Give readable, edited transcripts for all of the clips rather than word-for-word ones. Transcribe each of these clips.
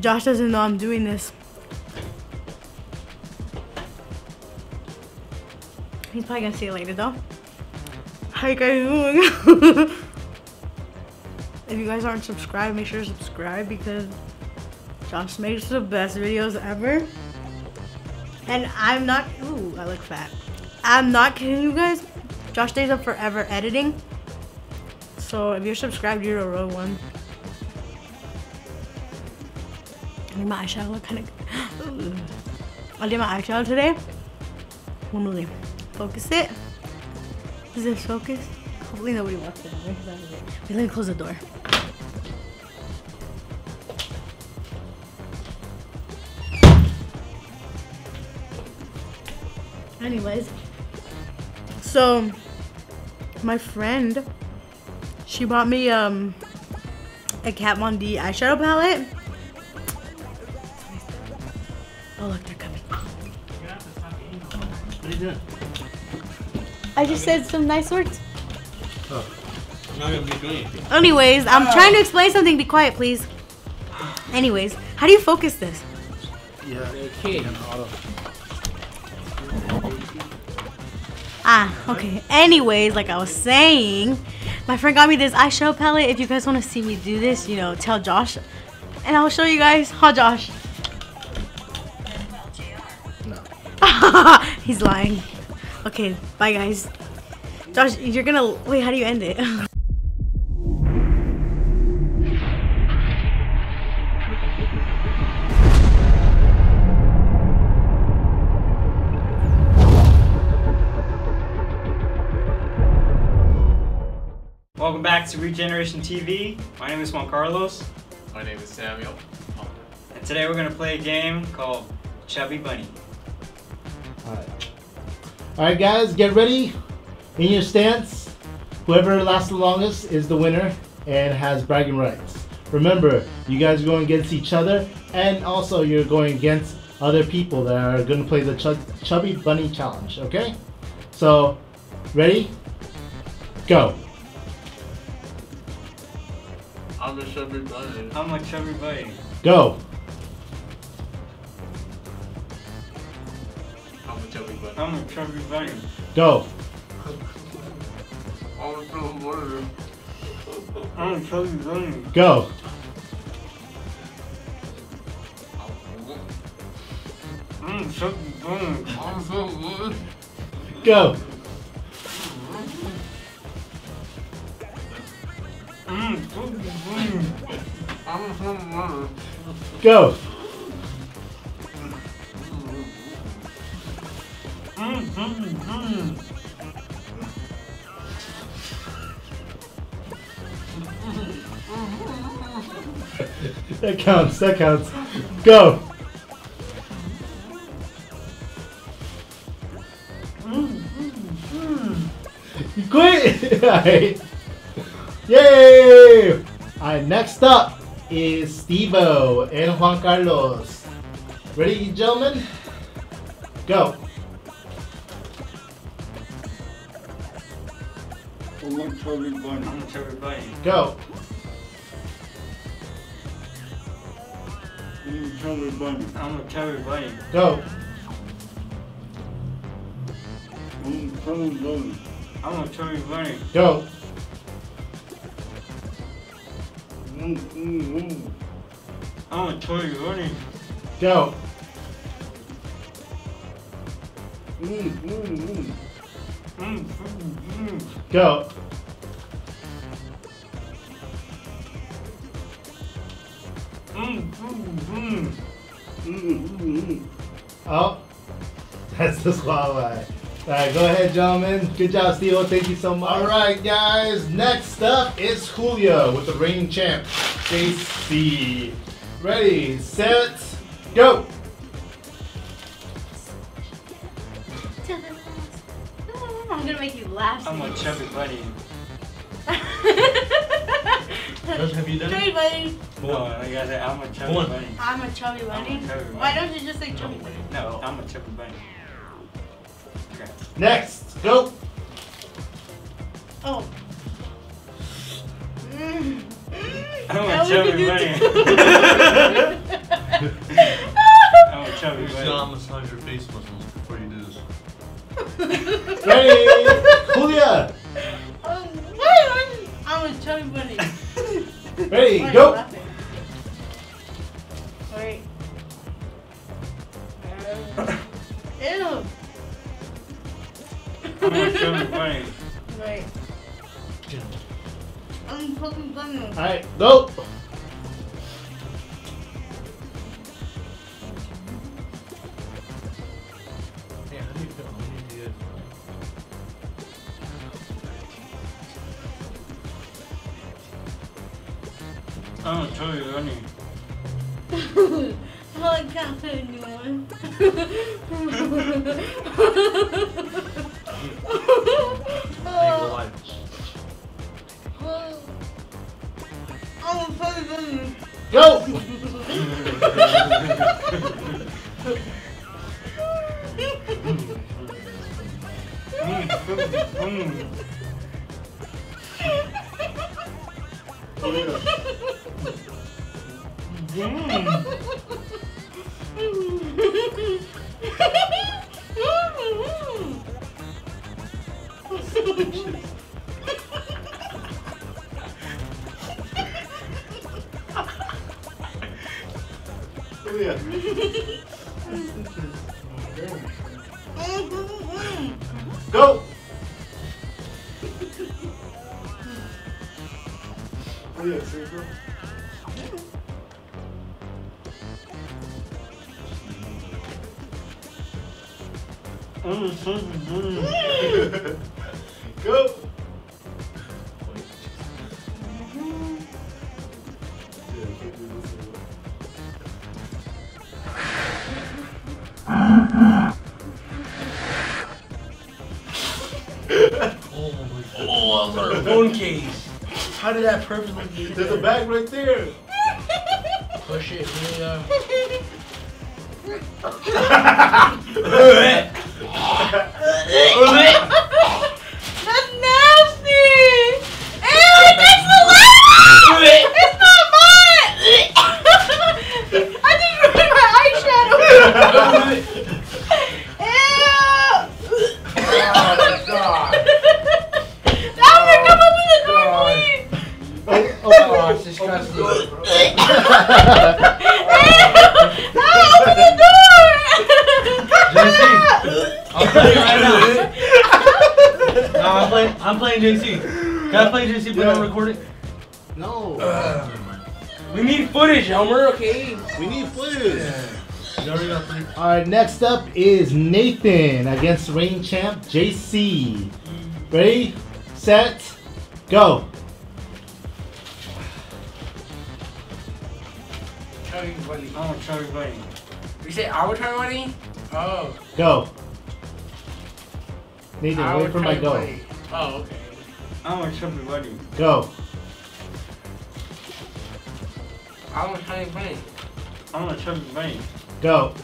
Josh doesn't know I'm doing this. He's probably gonna see it later though. How you guys doing? If you guys aren't subscribed, make sure to subscribe because Josh makes the best videos ever. And I'm not, ooh, I look fat. I'm not kidding you guys. Josh stays up forever editing. So if you're subscribed, you're a real one. I made my eyeshadow look kind of good. I did my eyeshadow today. One more thing. Focus it. Is this focus? Hopefully nobody walks in. Wait, let me close the door. Anyways, so my friend, she bought me a Kat Von D eyeshadow palette. Oh look, they're coming. What are you doing? I just said some nice words. Oh, I'm not gonna be doing anything. Anyways, I'm trying to explain something. Be quiet, please. Anyways, how do you focus this? Yeah, okay. Ah, okay. Anyways, like I was saying, my friend got me this eyeshadow palette. If you guys want to see me do this, you know, tell Josh, and I'll show you guys how Josh. No. He's lying. Okay, bye guys. Josh, you're gonna wait. How do you end it? Welcome back to Regeneration TV. My name is Juan Carlos. My name is Samuel. And today we're going to play a game called Chubby Bunny. Alright guys, get ready. In your stance, whoever lasts the longest is the winner and has bragging rights. Remember, you guys are going against each other and also you're going against other people that are going to play the Chubby Bunny Challenge, okay? So, ready? Go! I'm a chubby bunny. I'm a chubby bunny. Go. I'm a chubby bunny. I'm a chubby bunny. Go. I'm a chubby bunny. I'm a chubby bunny. Go. I'm a chubby bunny. I'm a chubby bunny. Go. Go. That counts. That counts. Go. You quit. All right. Yay! Alright, next up is Steve-O and Juan Carlos. Ready, gentlemen? Go! I'm a chubby bunny. I'm a chubby bunny. Go! I'm a chubby bunny. I'm a chubby bunny. Go! I'm a chubby bunny. I'm a chubby bunny. Go! I'm a chubby bunny. Go. Go. Oh, that's the spotlight. Alright, go ahead, gentlemen. Good job, Steve-O. Thank you so much. Alright, guys. Next up is Julio with the reigning champ, J.C. Ready, set, go! I'm gonna make you laugh. I'm a chubby bunny. Have you done chubby bunny. No, I gotta say, I'm a chubby bunny. I'm a chubby bunny? Why don't you just say chubby bunny? No, I'm a chubby bunny. Next, go. Oh. I'm a chubby bunny. Ew. I'm gonna show you flames. Right. I'm fucking funny. Alright, go! I'm gonna show you, honey. Well, I can't show you anymore. Go! Go! Oh yeah, see it, bro. Go! Phone case. How did that perfectly get there? There's a bag right there. Push it, Julio. That's nasty. Ew, that's the last. It's not mine. I just ruined my eyeshadow. Ew. Oh my god. Disgusting. Ew! Open the door! J.C. I'll play it right now. No, I'm playing J.C. Can I play J.C. but don't record it? No. We need footage, Elmer, okay? We need footage. Yeah. Alright, next up is Nathan against reigning champ J.C. Ready, set, go. I want Charlie Bunny. You say I want Charlie Bunny? Oh. Go. Nathan, wait for my go. Bunny. Oh, okay. I want Charlie Bunny. Go. I want Charlie Bunny. I want Charlie Bunny. Go.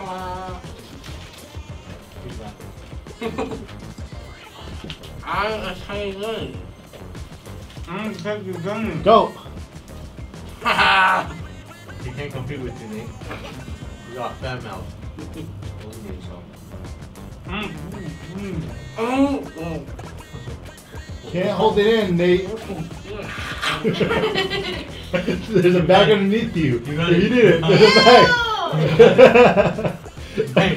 I want Charlie Bunny. I want Charlie Bunny. Go. He can't compete with you, Nate. You got fat mouth. Oh. Can't hold it in, Nate. There's a bag underneath you. You did it. There's a bag.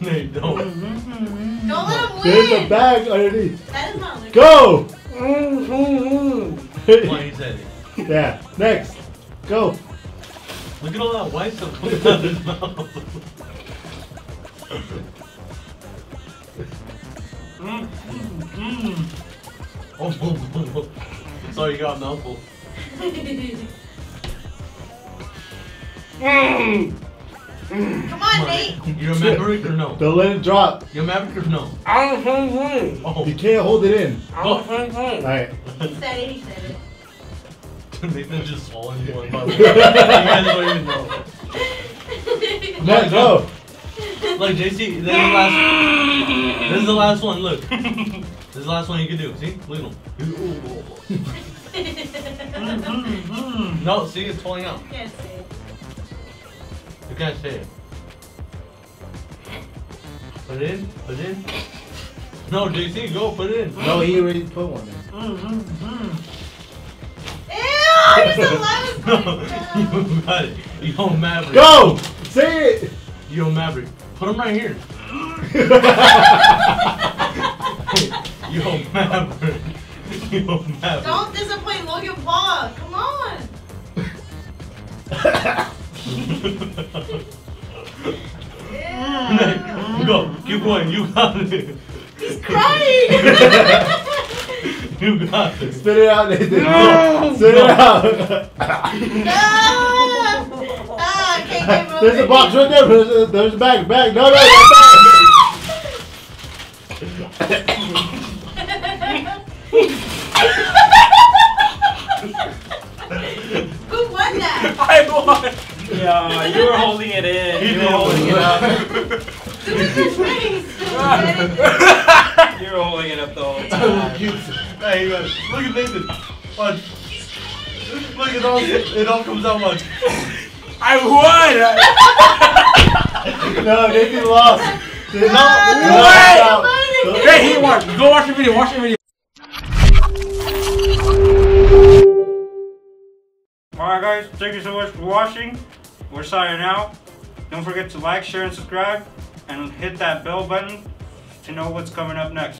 Nate, don't. Don't let him win. There's a bag underneath. That is not like go. Why he said it. Yeah. Next. Go. Look at all that white stuff coming out of his mouth. Oh, sorry, you got a mouthful. Come on, Nate. You're a maverick or no? Don't let it drop. You're a maverick or no? I don't think so. You can't hold it in. I don't think so. Alright. He said it. Nathan just swallowed you one by one. You guys don't even know. Let's go. Look, JC, this is the last one. Look. This is the last one you can do. See? Look at him. No, see? It's falling out. Yes, you can't say it. Put it in, put it in. No, JC, go, put it in. No, he already put one in. Ew! No, you got it. Yo, Maverick. Go! Say it! Yo, Maverick. Put him right here. Yo, Maverick. Yo, Maverick. Don't disappoint Logan Paul. Come on. Yeah. Nick, go. Keep going. You got it. He's crying. You got it. Spit it out, Nathan. No. Spit it out. No. Ah, I can't get over. There's a box right there. There's a bag. Bag. No, no, Who won that? I won. Yeah, you were holding it in. You were holding it up. Look at his face. You were holding it up the whole time. Hey, look at Nathan. Watch. Look, it all comes out. Watch. I won. No, Nathan lost. Nathan lost. What? Hey, he won. Go watch the video. Watch the video. All right, guys. Thank you so much for watching. We're signing out. Don't forget to like, share, and subscribe, and hit that bell button to know what's coming up next.